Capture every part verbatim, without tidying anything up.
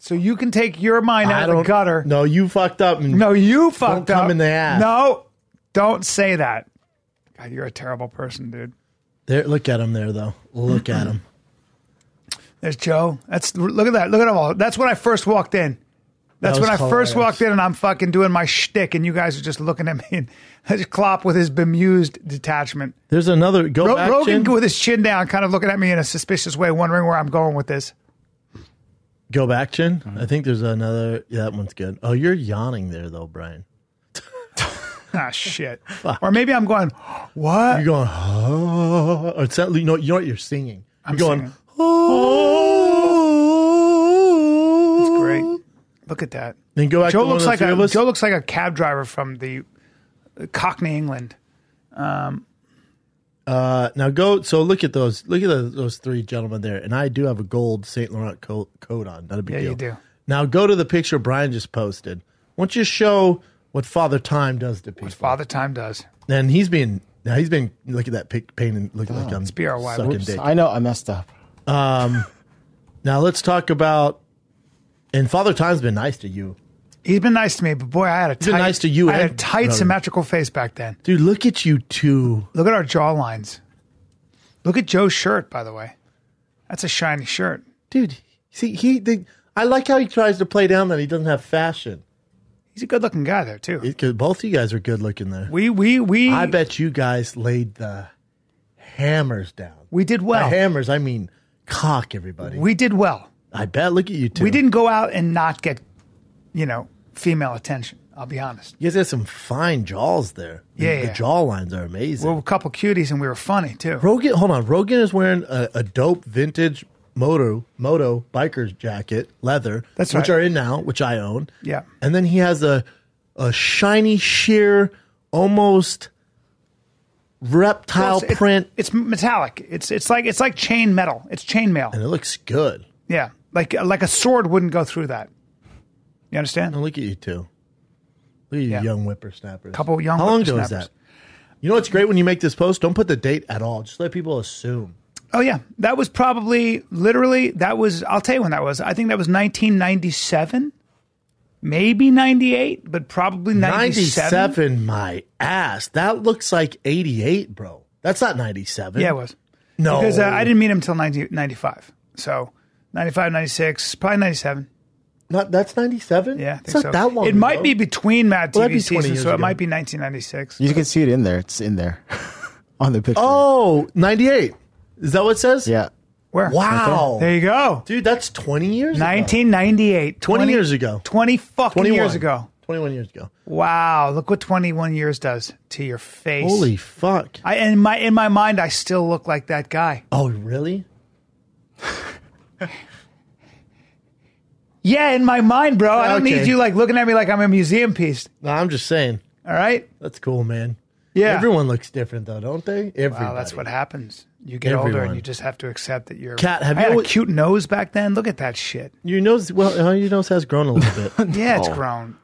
So you can take your mind out of the gutter. No, you fucked up. And no, you fucked don't up. Don't come in the ass. No, don't say that. God, you're a terrible person, dude. There, look at him there, though. Look at him. There's Joe. That's look at that. Look at him all. That's when I first walked in. That's that when I hilarious. first walked in, and I'm fucking doing my shtick, and you guys are just looking at me. And just Klopp with his bemused detachment. There's another go Ro back Rogan chin. with his chin down, kind of looking at me in a suspicious way, wondering where I'm going with this. Go back, Chin. I think there's another. Yeah, that one's good. Oh, you're yawning there, though, Brian. Ah, shit. Fuck. Or maybe I'm going, what? You're going, oh. Or it's not, you, know, you know what you're singing. I'm you're going, singing. Oh. It's great. Look at that. Then go back Joe to looks like a list. Joe looks like a cab driver from the Cockney, England. Um, Uh, now go, so look at those, look at those, those three gentlemen there. And I do have a gold Saint Laurent coat, coat on. Not a big yeah, deal. You do. Now go to the picture Brian just posted. Why don't you show what Father Time does to people? What Father Time does. And he's been, now he's been, look at that pic, pain and look oh, like I'm sucking Oops, dick. I know, I messed up. Um, now let's talk about, and Father Time's been nice to you. He's been nice to me, but boy, I had a tight, nice to you I had a tight brother. symmetrical face back then. Dude, look at you two. Look at our jaw lines. Look at Joe's shirt, by the way. That's a shiny shirt. Dude, see, he. They, I like how he tries to play down that he doesn't have fashion. He's a good-looking guy there, too. It, both of you guys are good-looking there. We, we, we. I bet you guys laid the hammers down. We did well. By hammers, I mean cock, everybody. We did well. I bet. Look at you two. We didn't go out and not get you know, female attention. I'll be honest. You guys have some fine jaws there. Yeah, the, yeah. the jaw lines are amazing. We were a couple cuties and we were funny too. Rogan, hold on. Rogan is wearing a, a dope vintage moto moto biker's jacket, leather. That's right. Which are in now, which I own. Yeah. And then he has a a shiny sheer, almost reptile it's, print. It's, it's metallic. It's it's like it's like chain metal. It's chain mail. And it looks good. Yeah, like like a sword wouldn't go through that. You understand? No, look at you two. Look at you yeah. young whippersnappers. Couple young How long ago was that? You know what's great when you make this post? Don't put the date at all. Just let people assume. Oh, yeah. That was probably, literally, that was, I'll tell you when that was. I think that was nineteen ninety-seven, maybe ninety-eight, but probably ninety-seven. ninety-seven, my ass. That looks like eighty-eight, bro. That's not ninety-seven. Yeah, it was. No. Because uh, I didn't meet him until ninety, ninety-five. So, ninety-five, ninety-six, probably ninety-seven. Not that's ninety-seven? Yeah, I think it's not so. that long It ago. might be between Mad well, T V be seasons, so ago. It might be nineteen ninety-six. You can see it in there. It's in there on the picture. Oh, ninety-eight. Is that what it says? Yeah. Where? Wow. Right there. There you go. Dude, that's twenty years nineteen ninety-eight. Ago. twenty, twenty years ago. twenty fucking twenty-one. years ago. twenty-one years ago. Wow. Look what twenty-one years does to your face. Holy fuck. I, in, my, in my mind, I still look like that guy. Oh, really? Yeah, in my mind, bro. I don't okay. need you like looking at me like I'm a museum piece. No, I'm just saying. All right? That's cool, man. Yeah. Everyone looks different, though, don't they? Everybody. Wow, that's what happens. You get Everyone. older and you just have to accept that you're... Cat, have I you had always... a cute nose back then. Look at that shit. Your nose, well, your nose has grown a little bit. yeah, oh. it's grown.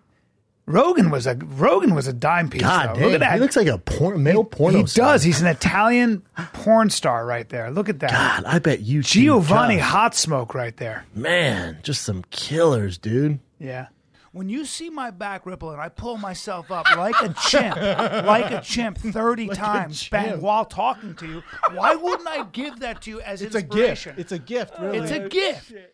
Rogan was a Rogan was a dime piece. God damn, look at that. He looks like a porn, male he, porno he star. He does. He's an Italian porn star right there. Look at that. God, I bet you Giovanni Hot Smoke right there. Man, just some killers, dude. Yeah. When you see my back ripple and I pull myself up like a chimp, like a chimp thirty like times chimp. Bang, while talking to you, why wouldn't I give that to you as it's inspiration? It's a gift. It's a gift, really. It's a gift.